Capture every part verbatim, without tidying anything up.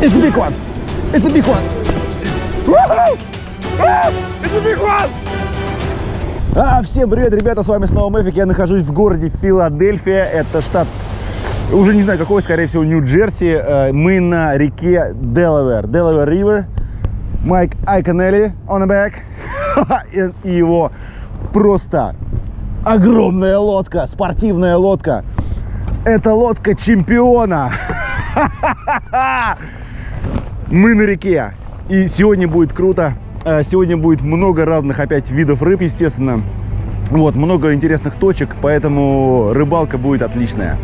It's a big one. It's a big one. Woohoo! It's a big one! А, всем привет, ребята, с вами снова Мефик. Я нахожусь в городе Филадельфия. Это штат, уже не знаю какой, скорее всего, Нью-Джерси. Мы на реке Делавэр. Delaware River. Mike Ike Iaconelli on the back. И его просто огромная лодка, спортивная лодка. Это лодка чемпиона. Мы на реке, и сегодня будет круто. Сегодня будет много разных опять видов рыб, естественно. Вот, много интересных точек, поэтому рыбалка будет отличная.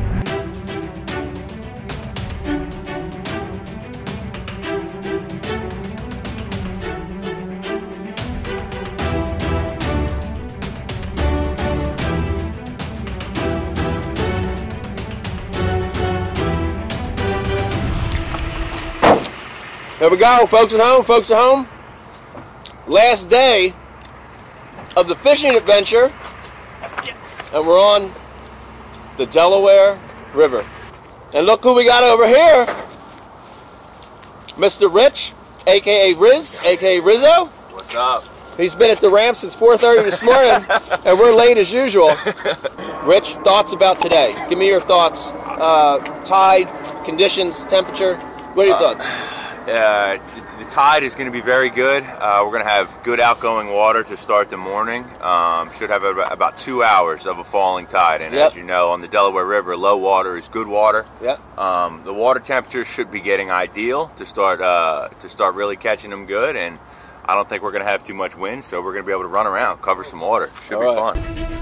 There we go, folks at home, folks at home. Last day of the fishing adventure, yes. And we're on the Delaware River. And look who we got over here, Mister Rich, aka Riz, aka Rizzo. What's up? He's been at the ramp since four thirty this morning, and we're late as usual. Rich, thoughts about today? Give me your thoughts. Uh, tide, conditions, temperature. What are your uh, thoughts? Uh, the tide is going to be very good. Uh, we're going to have good outgoing water to start the morning. Um, should have about two hours of a falling tide. And yep. As you know, on the Delaware River, low water is good water. Yep. Um, the water temperature should be getting ideal to start uh, to start really catching them good. And I don't think we're going to have too much wind, so we're going to be able to run around, cover some water. Should All be right. fun.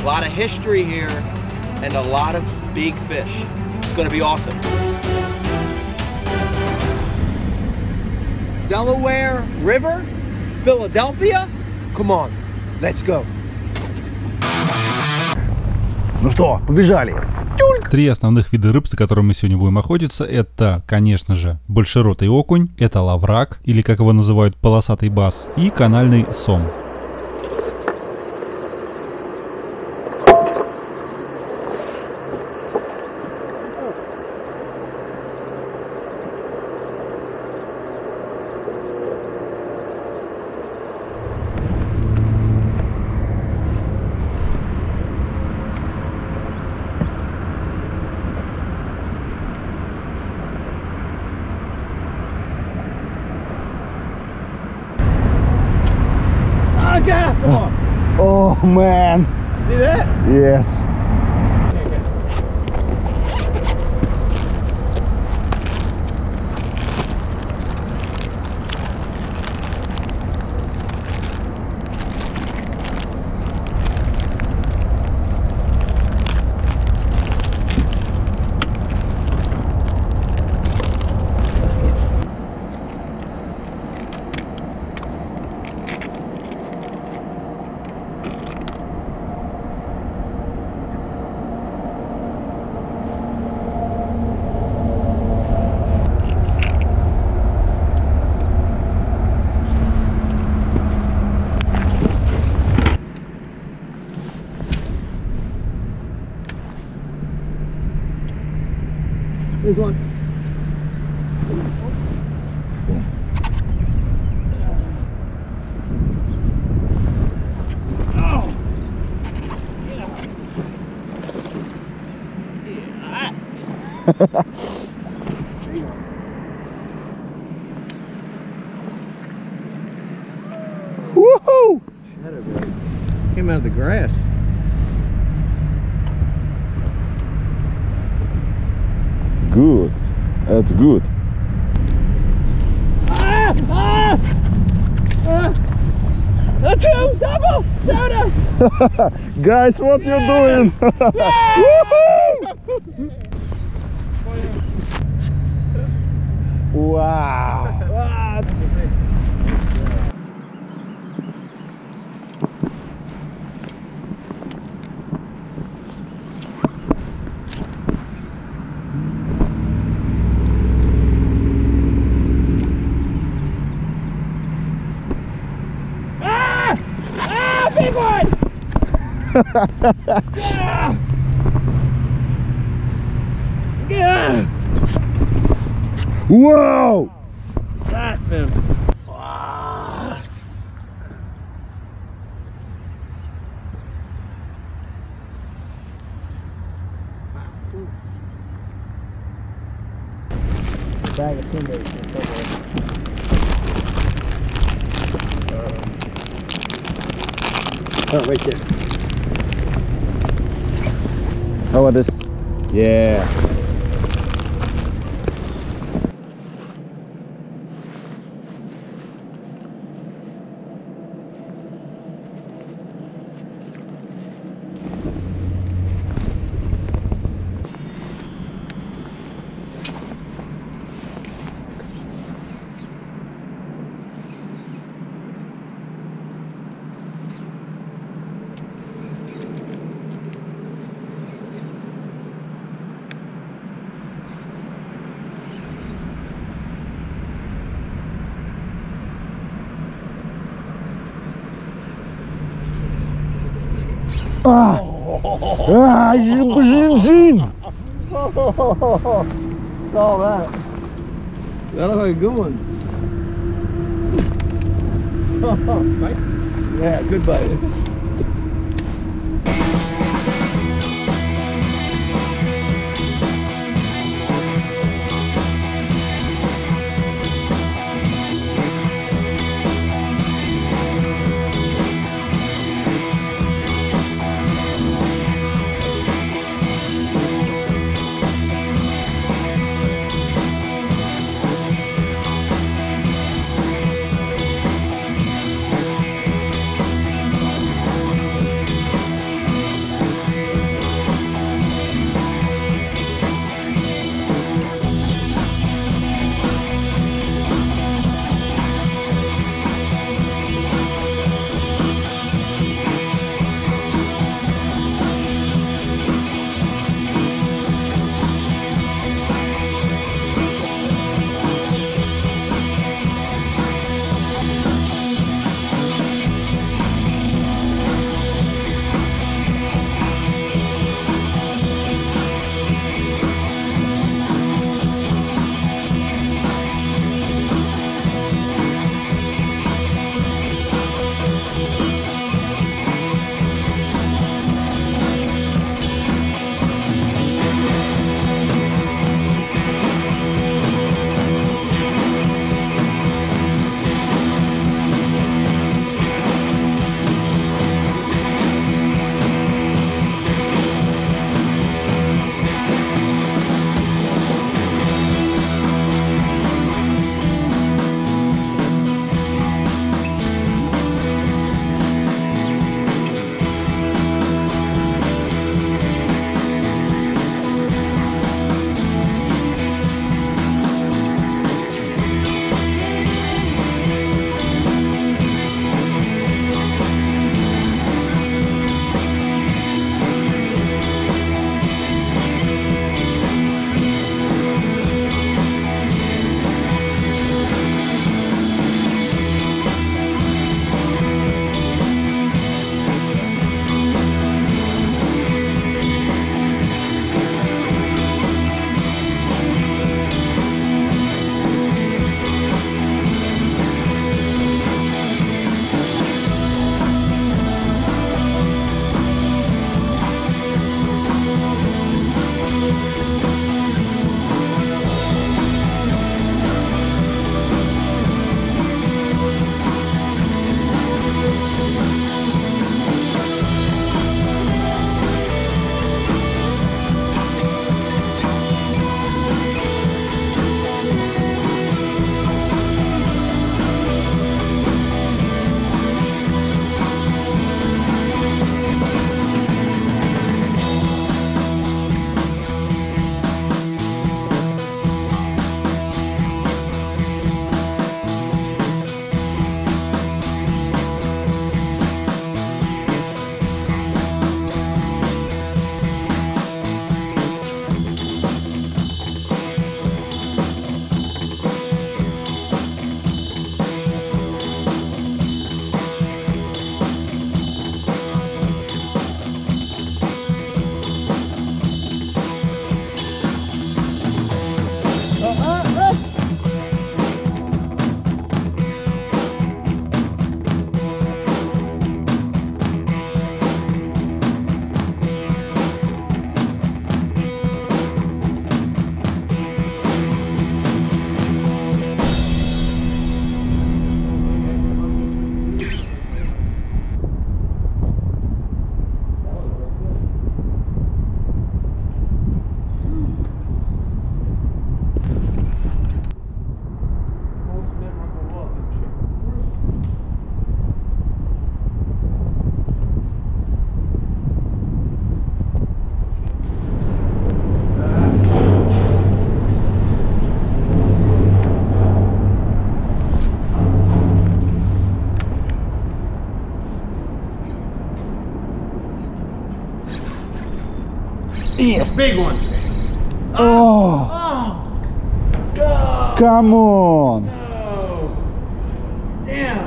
A lot of history here and a lot of big fish. It's going to be awesome. Delaware River, Philadelphia. Come on, let's go. Ну что, побежали. Три основных вида рыб, за которыми мы сегодня будем охотиться, это, конечно же, большеротый окунь, это лаврак, или как его называют, полосатый бас, и канальный сом. Oh man! See that? Yes. There's one. Oh. Yeah. Yeah. Woohoo! Shadowbird. Came out of the grass. Good. That's good. Ah! Ah! Ah! A two double! Shota! Guys, what you doing? Wow! Yeah. Yeah. Whoa! That man. Wow. Bag of stingers. Oh, right there. How about this? Yeah. Ah! Ah! Jin! It's all that. That looks like a good one. Right? Yeah, good bite. Yes. Big one. Oh. Oh. Go. Come on. No. Damn.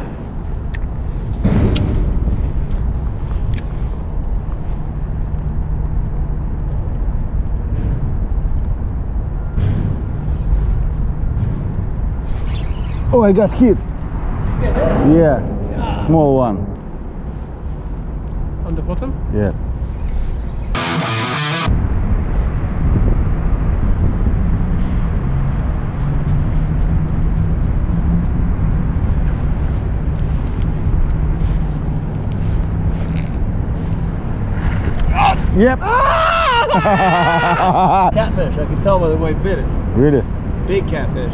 Oh, I got hit. Yeah. Yeah. Small one. On the bottom? Yeah. Yep. Catfish, I can tell by the way it bit it. Really? Big catfish.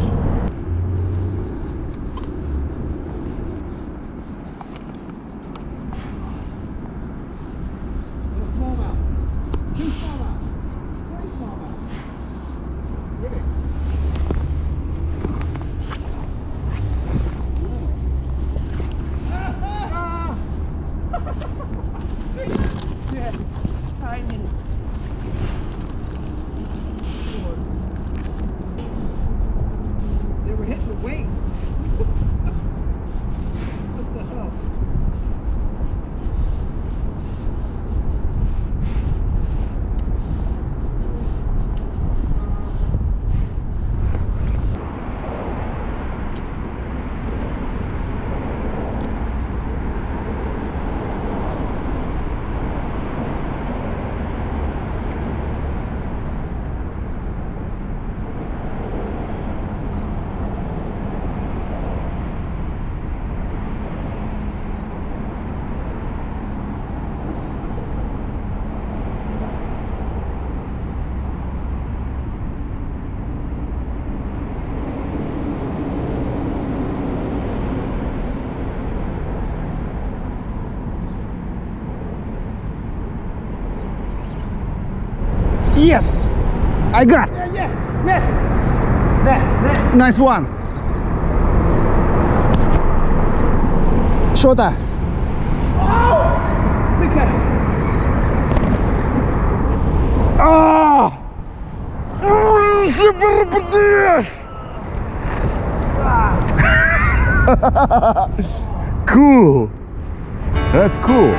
Yes, I got. Yes, yes, yes. That, that. Nice one. Shota. Oh, big catfish. Oh, oh, super catfish. Cool. That's cool.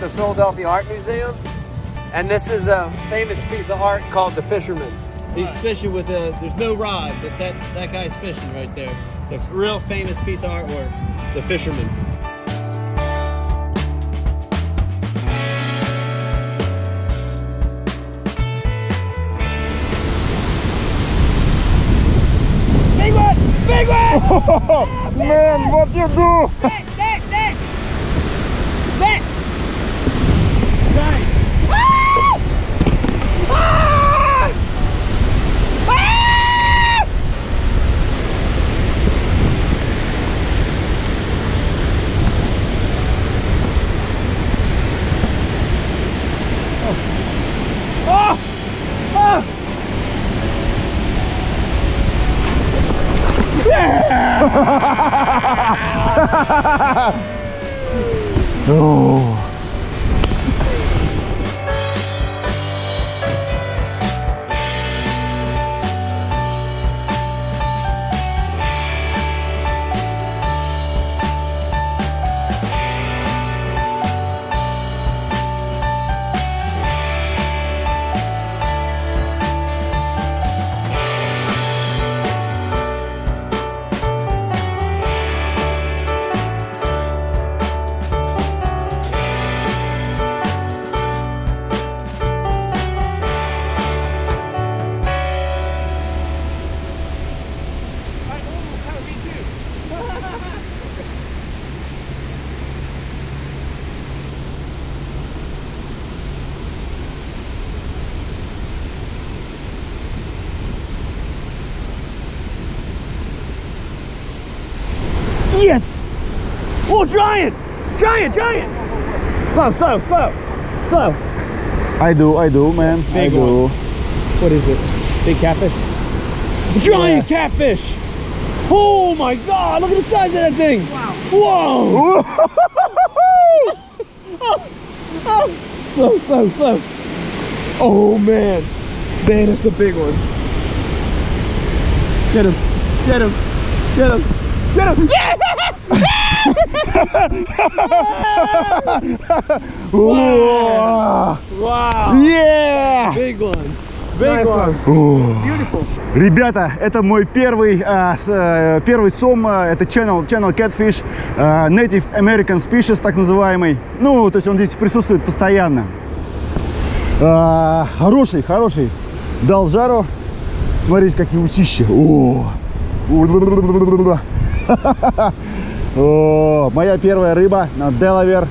The Philadelphia Art Museum, and this is a famous piece of art called the Fisherman. He's fishing with a, there's no rod, but that, that guy's fishing right there. It's a real famous piece of artwork, the Fisherman. Big one! Big one! Oh, man, what you do? Back, back, back! Back! Oh. Yes! Oh, giant! Giant, giant! Slow, slow, slow, slow. I do, I do, man. Big I do. One. What is it? Big catfish? Giant yeah. catfish! Oh my god, look at the size of that thing! Wow! Whoa! oh, oh. Slow, slow, slow. Oh man! Man, it's a big one. Get him! Get him! Get him! Get him! Yeah! Wow. Wow. Yeah. Big one. Big one. Beautiful. Ребята, это мой первый, э, первый сом, это Channel, Channel Catfish, э, Native American Species, так называемый. Ну, то есть он здесь присутствует постоянно. Э, хороший, хороший. Дал жару. Смотрите, какие усища. О. О, моя первая рыба на Делавэр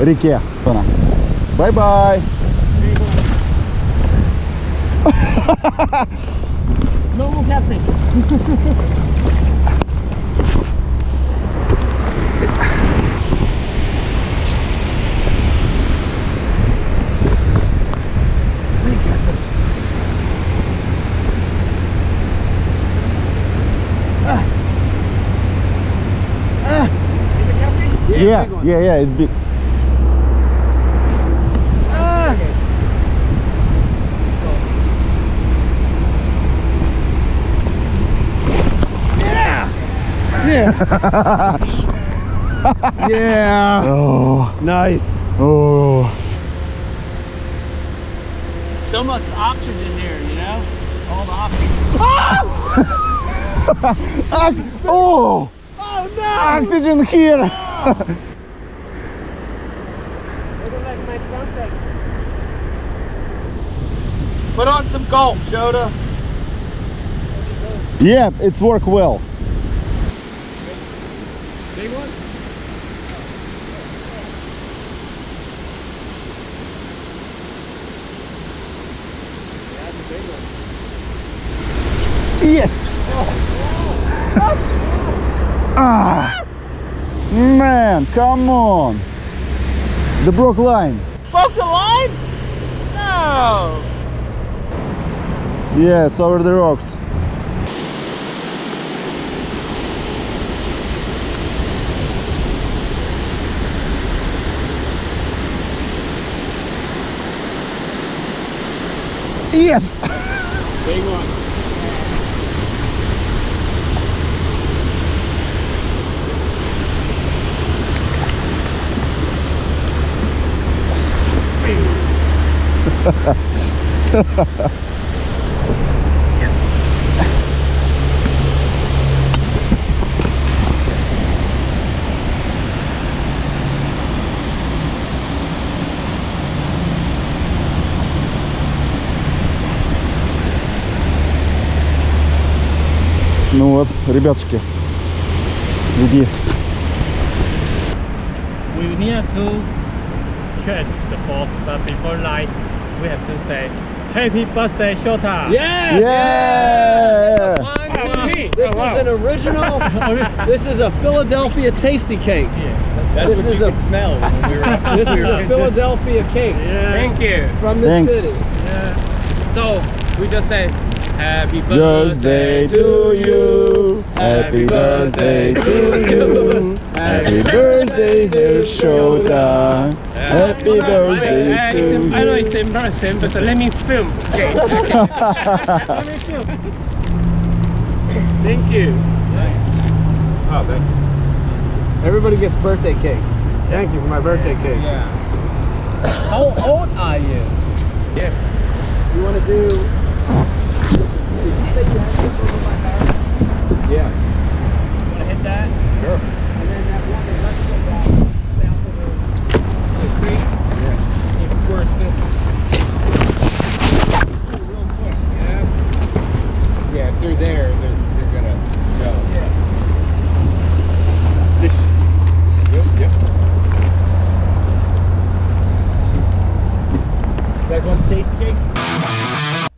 реке. Бай-бай! Yeah, yeah, yeah, it's big. Ah. Yeah. Yeah. yeah. Oh. Nice. Oh. So much oxygen here, you know? All the oxygen. Oh! oh. Oh no! Oxygen here. Look at my trumpet. Put on some gulp, Shota. Yeah, it's worked well. Big one? Yeah, that's a big one. Yes! Oh. Oh. ah! Man, come on! The broke line. Broke the line? No! Yeah, it's over the rocks. Yes! Big one. Ну вот, ребятушки, иди. We need to change the boat, but before night. We have to say happy birthday, Shota. Yes! Yeah! yeah. This oh, wow. is an original. This is a Philadelphia tasty cake. Yeah. That's this what is you a could smell. When we were, this we is a Philadelphia cake. Yeah. Thank you. From this Thanks. city. Yeah. So we just say happy birthday, birthday to you. Happy birthday to you. Happy birthday, dear Shota. Happy birthday I, I, to you. I know it's embarrassing, but let me film. Okay. let me film. Thank you. Nice. Oh, thank you. Everybody gets birthday cake. Thank you for my birthday cake. Yeah. How old are you? Yeah. You want to do? Did you say you had this over my house? Yeah. You want to hit that? Sure.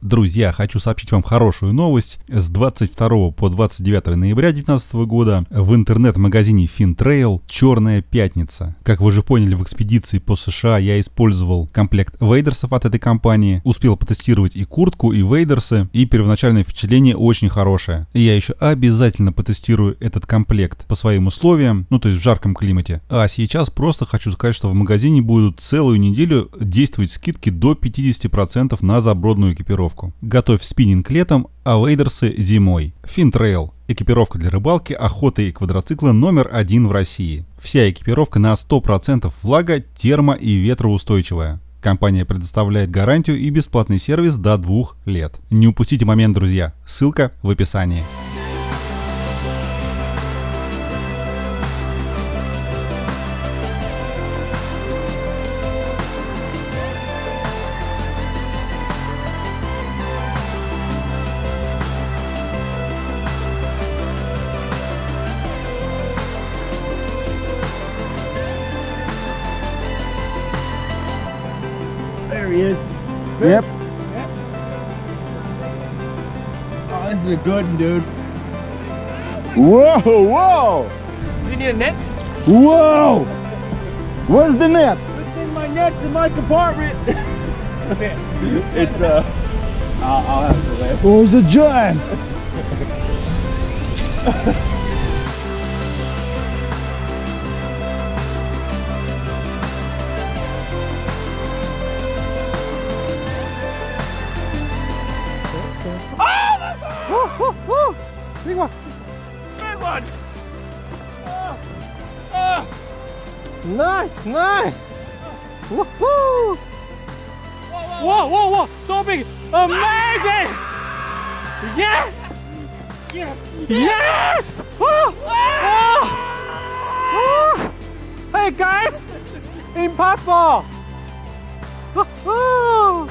Друзья, хочу сообщить вам хорошую новость. С двадцать второго по двадцать девятое ноября две тысячи девятнадцатого года в интернет-магазине FinnTrail «Черная пятница». Как вы уже поняли, в экспедиции по США я использовал комплект вейдерсов от этой компании. Успел потестировать и куртку, и вейдерсы, и первоначальное впечатление очень хорошее. И я еще обязательно потестирую этот комплект по своим условиям, ну то есть в жарком климате. А сейчас просто хочу сказать, что в магазине будут целую неделю действовать скидки до пятидесяти процентов на забродную экипировку. Готовь спиннинг летом, а вейдерсы зимой. FinnTrail. Экипировка для рыбалки, охоты и квадроцикла номер один в России. Вся экипировка на сто процентов влага, термо и ветроустойчивая. Компания предоставляет гарантию и бесплатный сервис до двух лет. Не упустите момент, друзья. Ссылка в описании. Yep. Yep. Oh, this is a good one, dude. Whoa, whoa! You need a net? Whoa! Where's the net? It's in my nets in my compartment. It's a. Uh, I'll, I'll have to laugh. Oh, it's a giant! Big one! Big one! Oh. Oh. Nice, nice! Woohoo! Whoa, whoa, whoa, whoa! So big! Amazing! Ah. Yes! Yes! Yes! Yes. Oh. Ah. Oh. Oh. Hey guys! Impossible! Woohoo!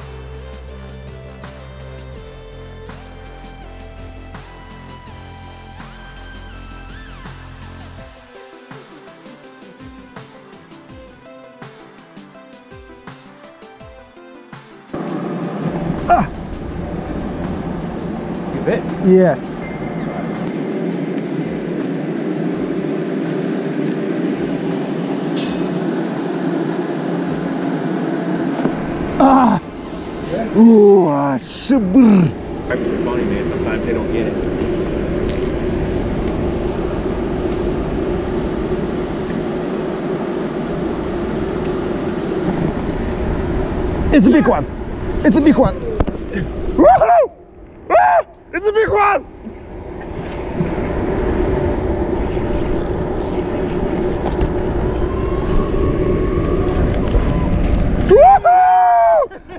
Bit. Yes. Ah. Yeah. Ooh, ah, shibr. Actually, funny man. Sometimes they don't get it. It's a big one. It's a big one. Woohoo! Ah! It's a big one! Woohoo!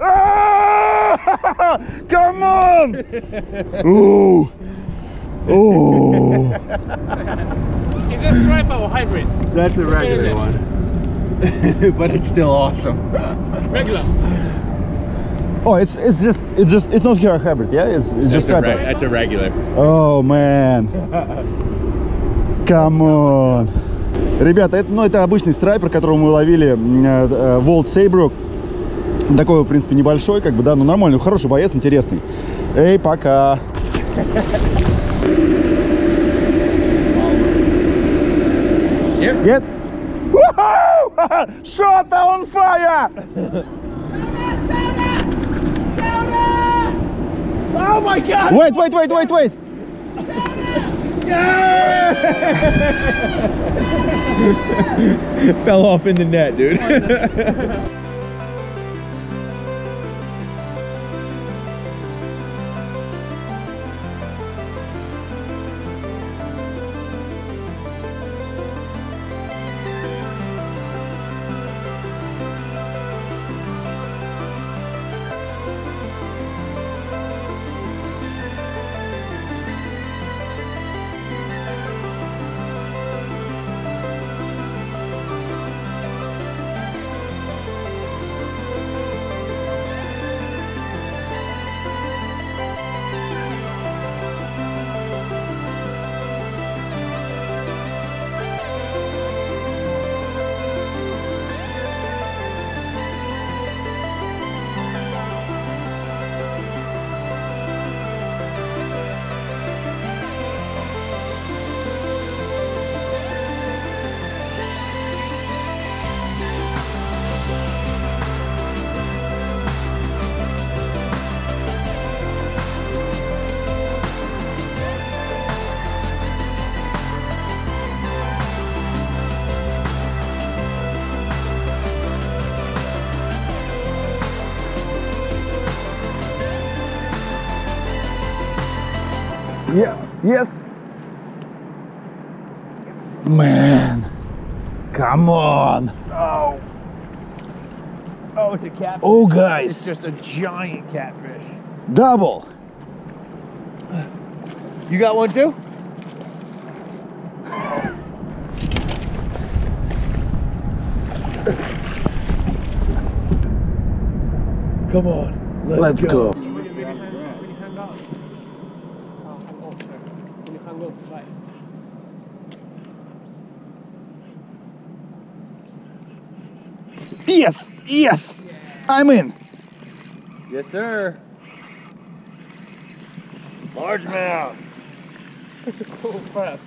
Ah! Come on! Ooh! Ooh! Is that stripe or hybrid? That's a regular one. But it's still awesome. Regular. Oh, it's it's just it's just it's not here a hybrid, yeah. It's, it's just a regular. That's a regular. Oh man. Come on. Ребята, это, ну, это обычный страйпер, которого мы ловили, Волт Сейбрук. Такой, в принципе, небольшой, как бы, да, ну нормальный, хороший боец, интересный. Эй, пока. Yep. Yep. Woohoo! Shota on fire! Oh my God! Wait, wait, wait, wait, wait! Yeah! Fell off in the net, dude. Yeah. Yes. Man. Come on. Oh. Oh, it's a catfish. Oh, guys. It's just a giant catfish. Double. You got one too? Come on. Let's, let's go. go. Yes, yes, I'm in. Yes, sir. Largemouth. So fast.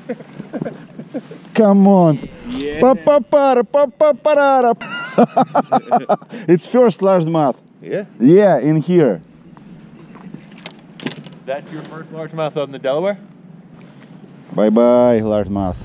Come on. Yeah. Pa-pa-para, pa-pa-parara. It's first largemouth. Yeah. Yeah, in here. That's your first largemouth on the Delaware. Bye, bye, largemouth.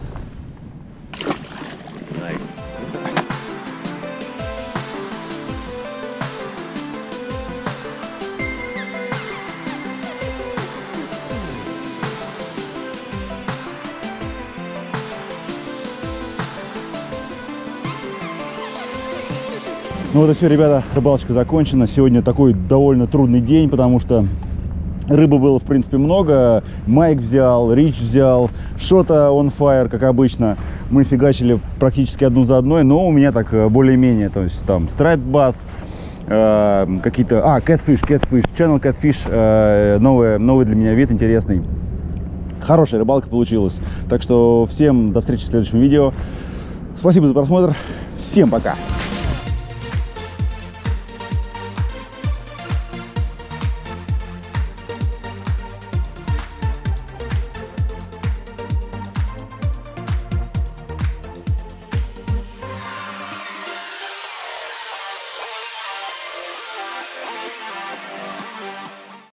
Ну вот и все, ребята, рыбалочка закончена. Сегодня такой довольно трудный день, потому что рыбы было, в принципе, много. Майк взял, Рич взял, Шота on fire, как обычно. Мы фигачили практически одну за одной, но у меня так более-менее, то есть там страйт-бас, э, какие-то... А, Catfish, Catfish, Channel Catfish, э, новый, новый для меня вид, интересный. Хорошая рыбалка получилась. Так что всем до встречи в следующем видео. Спасибо за просмотр, всем пока!